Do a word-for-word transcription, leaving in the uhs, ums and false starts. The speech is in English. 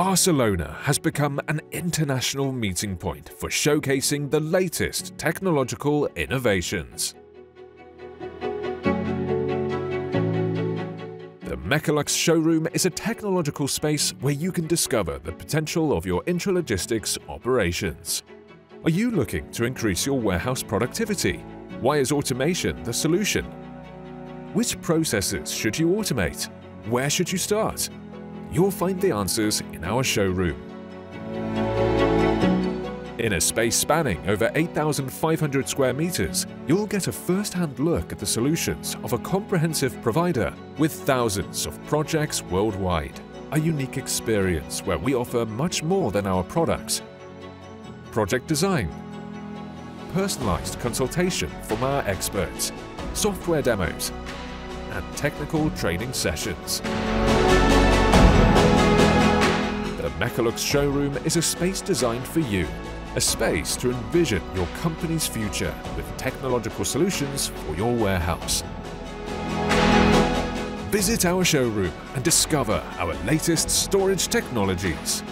Barcelona has become an international meeting point for showcasing the latest technological innovations. The Mecalux showroom is a technological space where you can discover the potential of your intralogistics operations. Are you looking to increase your warehouse productivity? Why is automation the solution? Which processes should you automate? Where should you start? You'll find the answers in our showroom. In a space spanning over eight thousand five hundred square meters, you'll get a first-hand look at the solutions of a comprehensive provider with thousands of projects worldwide. A unique experience where we offer much more than our products. Project design, personalized consultation from our experts, software demos, and technical training sessions. The Mecalux showroom is a space designed for you, a space to envision your company's future with technological solutions for your warehouse. Visit our showroom and discover our latest storage technologies.